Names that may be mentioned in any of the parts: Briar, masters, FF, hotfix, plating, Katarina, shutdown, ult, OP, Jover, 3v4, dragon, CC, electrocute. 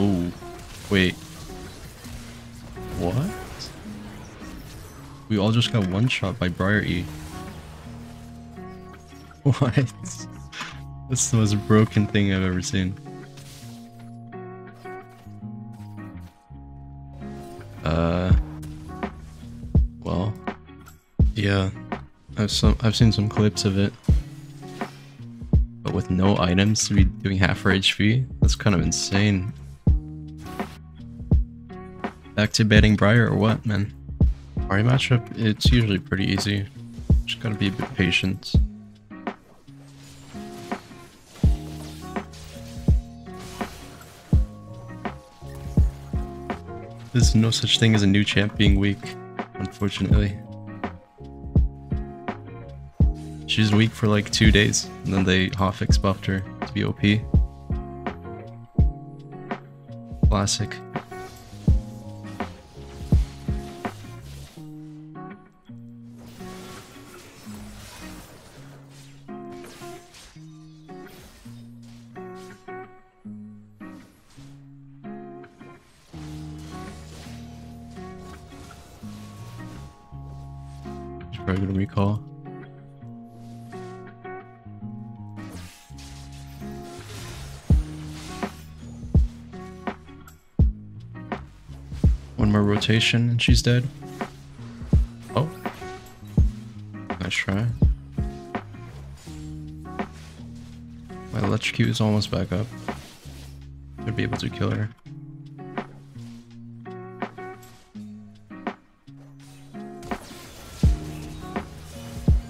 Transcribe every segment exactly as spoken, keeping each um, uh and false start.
Ooh. Wait. What? We all just got one shot by Briar E. What? That's the most broken thing I've ever seen. Uh. Well. Yeah. I've some. I've seen some clips of it. But with no items to be doing half her H P, that's kind of insane. Back to betting Briar or what, man? Our matchup, it's usually pretty easy. Just gotta be a bit patient. There's no such thing as a new champ being weak, unfortunately. She was weak for like two days, and then they hotfix buffed her to be O P. Classic. She's probably gonna recall. One more rotation and she's dead. Oh. Nice try. My electrocute is almost back up. Should be able to kill her.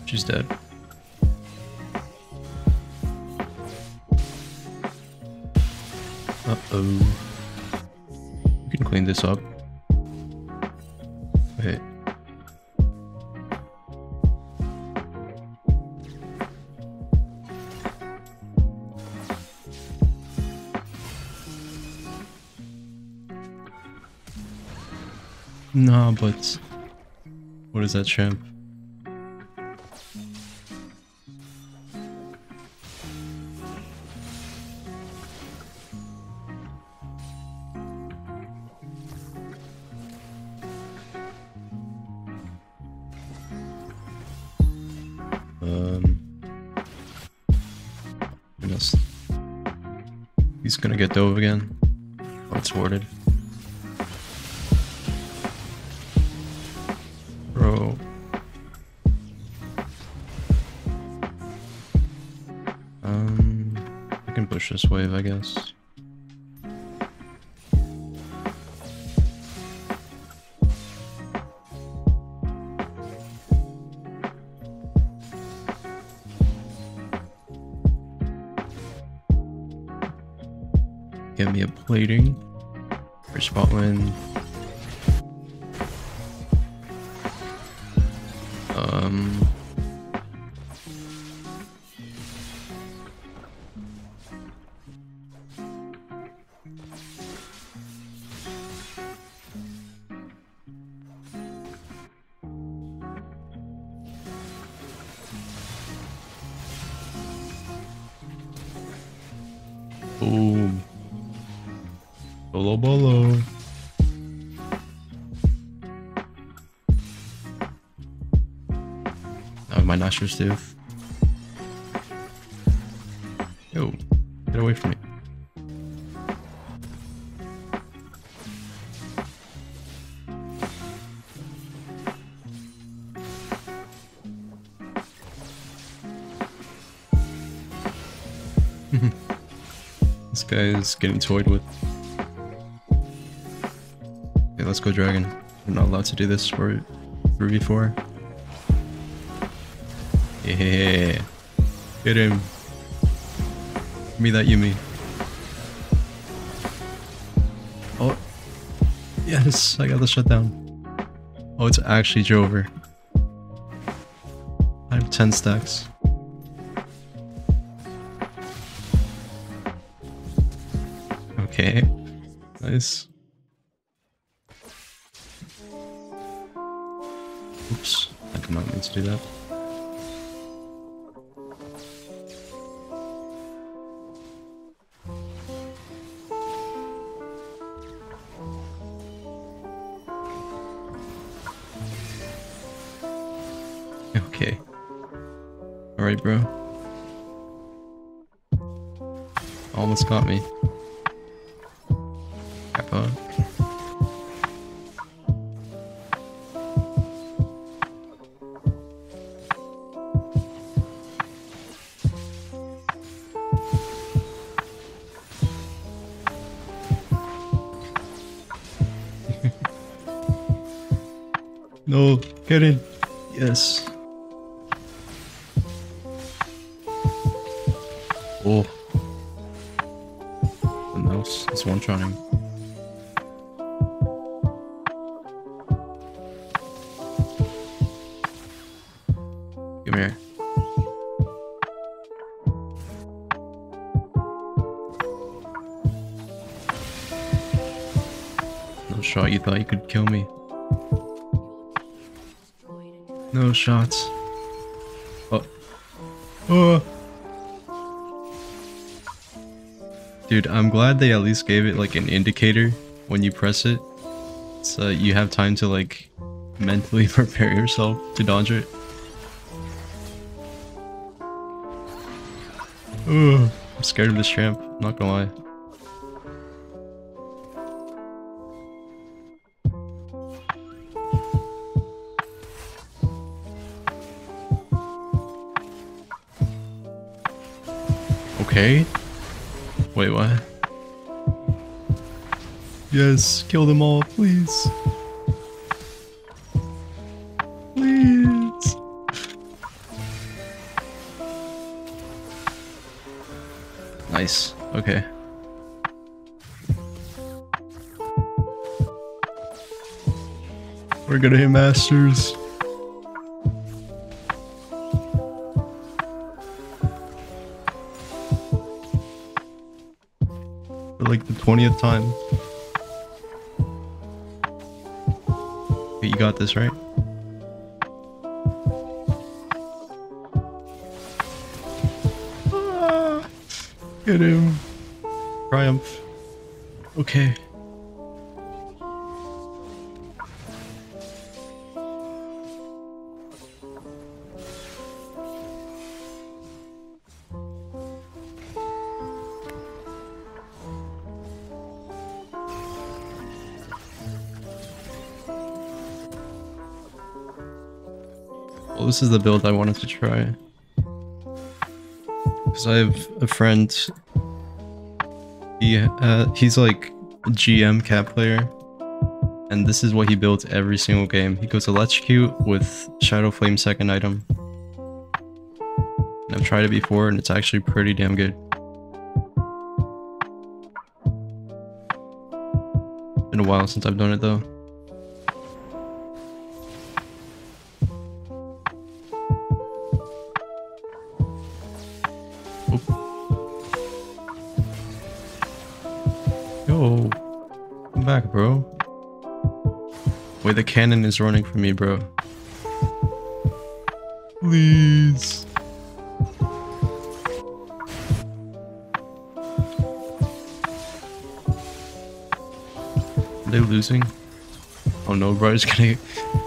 She's dead. Uh-oh. We can clean this up. Wait. Nah, but what is that champ? Um, goodness. He's gonna get dove again. Oh, it's warded. Bro. Um, I can push this wave, I guess. Get me a plating for spot win. Um, boom. Bolo bolo. Oh, my nostrils too. Yo, get away from me. This guy is getting toyed with. Let's go dragon. We're not allowed to do this for three v four. Yeah. Get him. Give me that Yumi. Oh. Yes, I got the shutdown. Oh, it's actually Jover. I have ten stacks. Okay. Nice. Oops, I did not mean to do that. Okay. Alright, bro. Almost got me. Cap on. No, get in. Yes. Oh. Something else. It's one trying. Come here. No shot, you thought you could kill me. No shots. Oh. Oh. Dude, I'm glad they at least gave it like an indicator when you press it. So you have time to like mentally prepare yourself to dodge it. Oh, I'm scared of this tramp, not gonna lie. Okay. Wait, what? Yes, kill them all, please. Please. Nice. Okay. We're gonna hit masters. Like the twentieth time. But you got this, right? Ah, get him. Triumph. Okay. This is the build I wanted to try, because I have a friend, he, uh, he's like a G M cat player, and this is what he builds every single game. He goes electrocute with shadowflame second item, and I've tried it before and it's actually pretty damn good. Been a while since I've done it though. Yo, come back, bro. Wait, the cannon is running for me, bro. Please. Are they losing? Oh no, bro, it's gonna...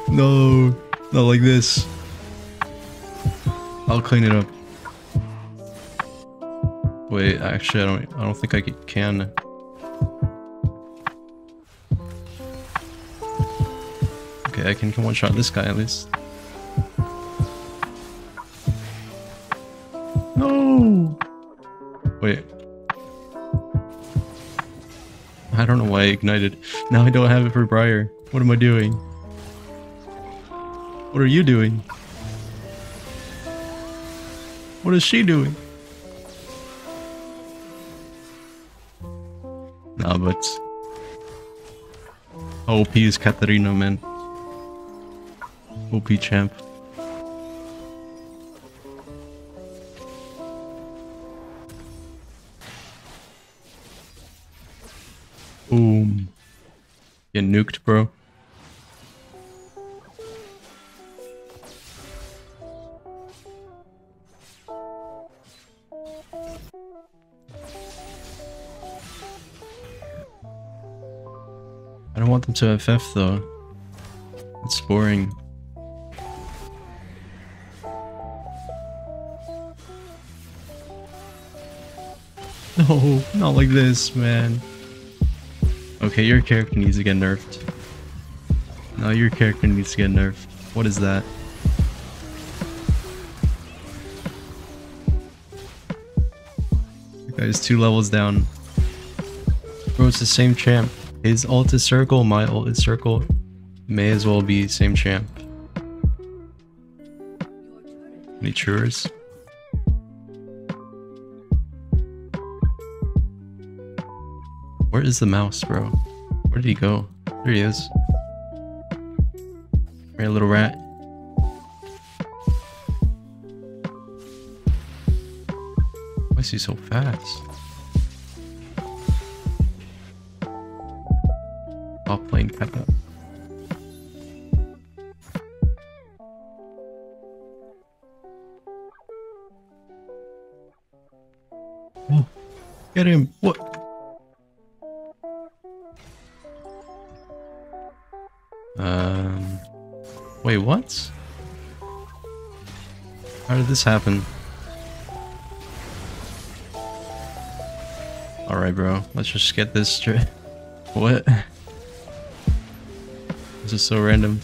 No, not like this. I'll clean it up. Wait, actually, I don't. I don't think I can. Okay, I can one shot this guy at least. No. Wait. I don't know why I ignited. Now I don't have it for Briar. What am I doing? What are you doing? What is she doing? Nah, but O P is Katarina, man. O P champ. Boom. Get nuked, bro. I don't want them to F F though. It's boring. No, not like this, man. Okay, your character needs to get nerfed. No, your character needs to get nerfed. What is that? That is two levels down. Bro, it's the same champ. His ult is circle, my ult is circle. May as well be same champ. Any truers? Where is the mouse, bro? Where did he go? There he is. Right, little rat. Why is he so fast? Top lane Kappa. Oh, get him! What? Um, wait, what? How did this happen? Alright, bro, let's just get this straight. What? This is so random.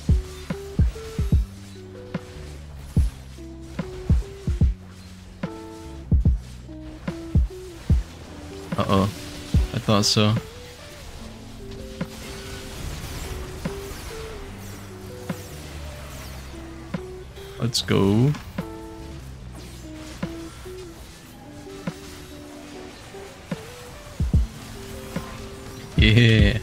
Uh-oh, I thought so. Let's go. Yeah.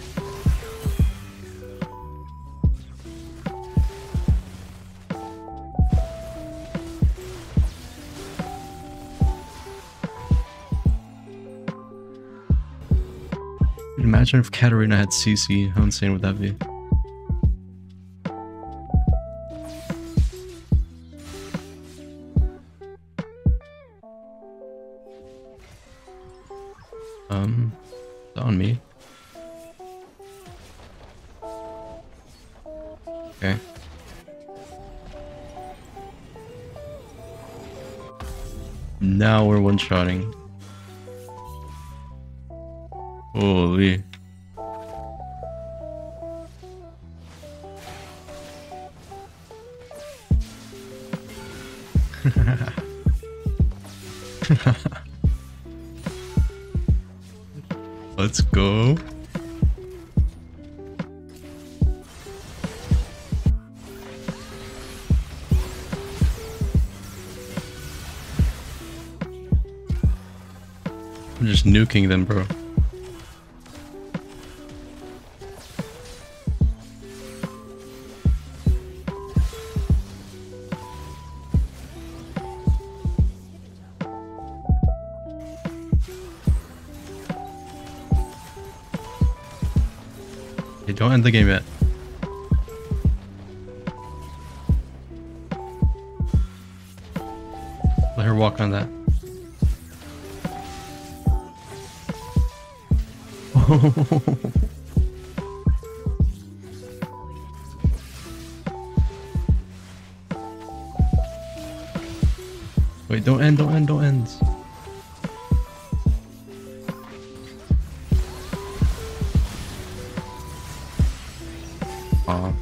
Imagine if Katarina had C C. How insane would that be? Um, it's on me. Okay. Now we're one-shotting. Holy. Let's go. I'm just nuking them, bro. Hey, don't end the game yet. Let her walk on that. Wait, don't end, don't end, don't end. Uh-huh.